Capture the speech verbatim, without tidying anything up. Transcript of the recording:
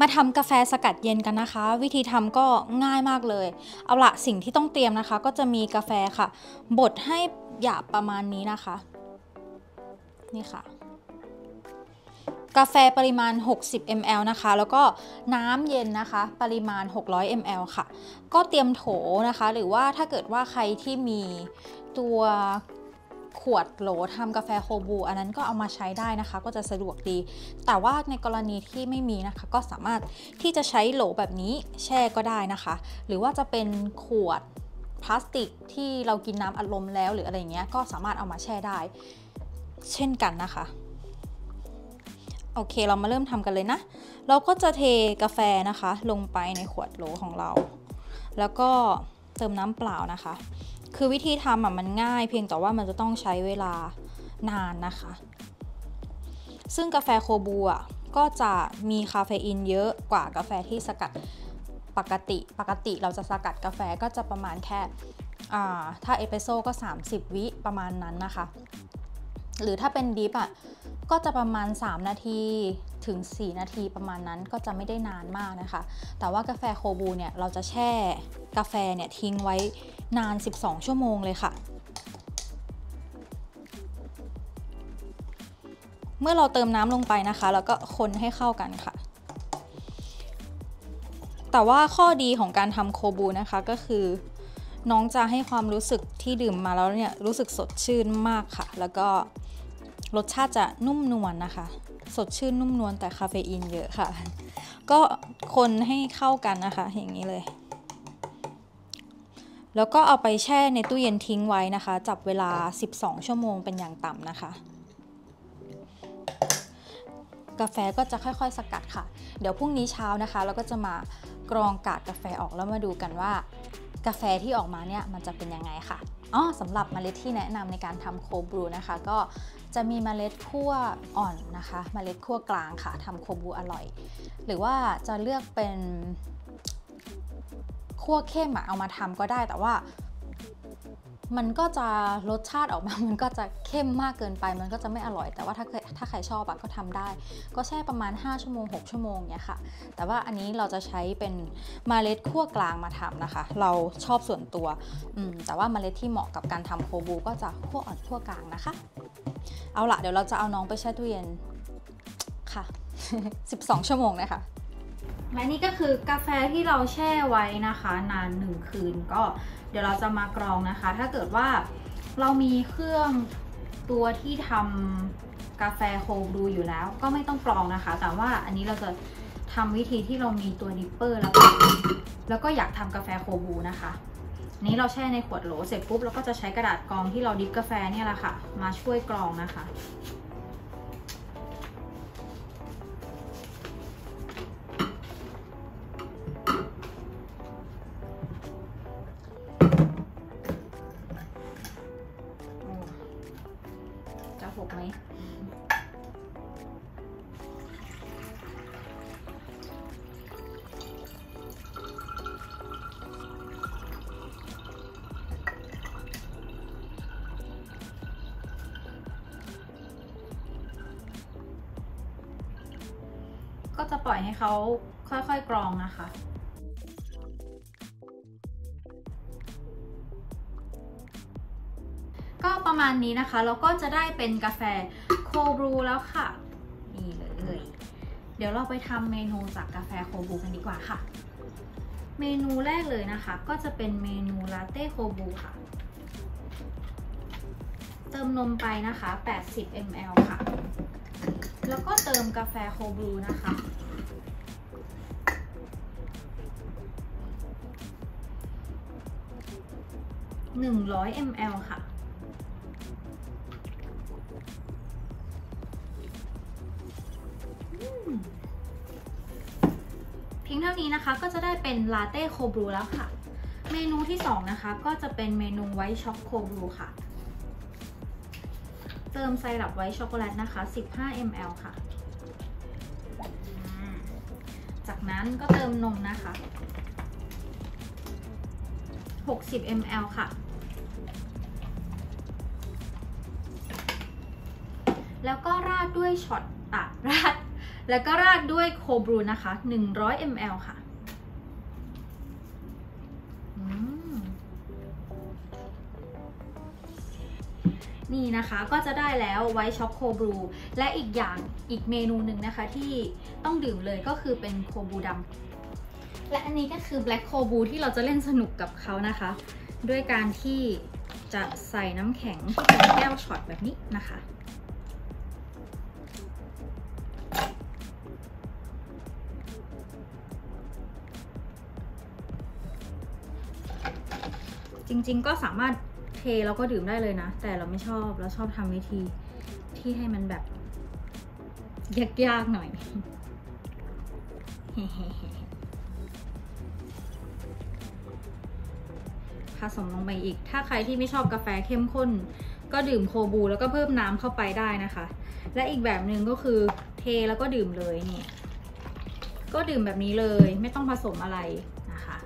มาทำกาแฟสกัดเย็นกันนะคะวิธีทำก็ง่ายมากเลยเอาละสิ่งที่ต้องเตรียมนะคะก็จะมีกาแฟค่ะบดให้หยาบประมาณนี้นะคะนี่ค่ะกาแฟปริมาณหกสิบมิลลิลิตร นะคะแล้วก็น้ำเย็นนะคะปริมาณหกร้อยมิลลิลิตร ค่ะก็เตรียมโถนะคะหรือว่าถ้าเกิดว่าใครที่มีตัวขวดโหลทำกาแฟโคบูอันนั้นก็เอามาใช้ได้นะคะก็จะสะดวกดีแต่ว่าในกรณีที่ไม่มีนะคะก็สามารถที่จะใช้โหลแบบนี้แช่ก็ได้นะคะหรือว่าจะเป็นขวดพลาสติกที่เรากินน้ำอัดลมแล้วหรืออะไรเงี้ยก็สามารถเอามาแช่ได้เช่นกันนะคะโอเคเรามาเริ่มทำกันเลยนะเราก็จะเทกาแฟนะคะลงไปในขวดโหลของเราแล้วก็เติมน้ำเปล่านะคะคือวิธีทำอ่ะมันง่ายเพียงแต่ว่ามันจะต้องใช้เวลานานนะคะซึ่งกาแฟโคบูอ่ะก็จะมีคาเฟอีนเยอะกว่ากาแฟที่สกัดปกติปกติเราจะสกัดกาแฟก็จะประมาณแค่ถ้าเอสเปรสโซ่ก็สามสิบวินาทีประมาณนั้นนะคะหรือถ้าเป็นดิฟอ่ะก็จะประมาณสามนาทีถึงสี่นาทีประมาณนั้นก็จะไม่ได้นานมากนะคะแต่ว่ากาแฟโคบูเนี่ยเราจะแช่กาแฟเนี่ยทิ้งไว้นานสิบสองชั่วโมงเลยค่ะเมื่อเราเติมน้ำลงไปนะคะแล้วก็คนให้เข้ากันค่ะแต่ว่าข้อดีของการทำโคบูนะคะก็คือน้องจะให้ความรู้สึกที่ดื่มมาแล้วเนี่ยรู้สึกสดชื่นมากค่ะแล้วก็รสชาติจะนุ่มนวล น, นะคะสดชื่นนุ่มนวลแต่คาเฟอีนเยอะค่ะก็คนให้เข้ากันนะคะอย่างนี้เลยแล้วก็เอาไปแช่ในตู้เย็นทิ้งไว้นะคะจับเวลาสิบสองชั่วโมงเป็นอย่างต่ำนะคะกาแฟก็จะค่อยๆสกัดค่ะเดี๋ยวพรุ่งนี้เช้านะคะเราก็จะมากรองกากกาแฟออกแล้วมาดูกันว่ากาแฟที่ออกมาเนี่ยมันจะเป็นยังไงค่ะอ๋อสำหรับเมล็ดที่แนะนำในการทำโคบูนะคะก็จะมีเมล็ดคั่วอ่อนนะคะเมล็ดคั่วกลางค่ะทำโคบูอร่อยหรือว่าจะเลือกเป็นคั่วเข้มอะเอามาทำก็ได้แต่ว่ามันก็จะรสชาติออกมามันก็จะเข้มมากเกินไปมันก็จะไม่อร่อยแต่ว่าถ้าถ้าใครชอบอะก็ทำได้ก็แช่ประมาณห้าชั่วโมงหกชั่วโมงเนี้ยค่ะแต่ว่าอันนี้เราจะใช้เป็นเมล็ดคั่วกลางมาทำนะคะเราชอบส่วนตัวอืมแต่ว่าเมล็ดที่เหมาะกับการทำโคบูก็จะคั่วอ่อนคั่วกลางนะคะเอาละเดี๋ยวเราจะเอาน้องไปแช่ตู้เย็นค่ะ สิบสองชั่วโมงนะคะและนี่ก็คือกาแฟที่เราแช่ไว้นะคะนานหนึ่งคืนก็เดี๋ยวเราจะมากรองนะคะถ้าเกิดว่าเรามีเครื่องตัวที่ทำกาแฟโคบูอยู่แล้วก็ไม่ต้องกรองนะคะแต่ว่าอันนี้เราจะทำวิธีที่เรามีตัวดิปเปอร์แล้วแล้วก็อยากทำกาแฟโคบูนะคะนี้เราแช่ในขวดโหลเสร็จปุ๊บเราก็จะใช้กระดาษกรองที่เราดิปกาแฟเนี่ยแหละค่ะมาช่วยกรองนะคะหกไหมก็จะปล่อยให้เขาค่อยๆกรองนะคะก็ประมาณนี้นะคะแล้วก็จะได้เป็นกาแฟโคบูแล้วค่ะนี่เลยเดี๋ยวเราไปทำเมนูจากกาแฟโคบูกันดีกว่าค่ะเมนูแรกเลยนะคะก็จะเป็นเมนูลาเต้โคบูค่ะเติมนมไปนะคะแปดสิบมิลลิลิตร ค่ะแล้วก็เติมกาแฟโคบูนะคะหนึ่งร้อยมิลลิลิตร ค่ะเพียงเท่านี้นะคะก็จะได้เป็นลาเต้โคบูแล้วค่ะเมนูที่สองนะคะก็จะเป็นเมนูไวท์ช็อกโคบูค่ะเติมไซรัปไวท์ช็อกโกแลตนะคะสิบห้ามิลลิลิตร ค่ะจากนั้นก็เติมนมนะคะหกสิบมิลลิลิตร ค่ะแล้วก็ราดด้วยช็อตอ่ะราด แล้วก็ราดด้วยโคบรูนะคะหนึ่งร้อยมิลลิลิตร ค่ะนี่นะคะก็จะได้แล้วไวท์ช็อกโคบรูและอีกอย่างอีกเมนูหนึ่งนะคะที่ต้องดื่มเลยก็คือเป็นโคบรูดำและอันนี้ก็คือแบล็คโคบรูที่เราจะเล่นสนุกกับเขานะคะด้วยการที่จะใส่น้ำแข็งเป็นแก้วช็อตแบบนี้นะคะจริงๆก็สามารถเทแล้วก็ดื่มได้เลยนะแต่เราไม่ชอบเราชอบทำวิธีที่ให้มันแบบยากๆหน่อย ผสมลงไปอีกถ้าใครที่ไม่ชอบกาแฟเข้มข้นก็ดื่มโคบูแล้วก็เพิ่มน้ำเข้าไปได้นะคะและอีกแบบหนึ่งก็คือเทแล้วก็ดื่มเลยนี่ก็ดื่มแบบนี้เลยไม่ต้องผสมอะไรนะคะ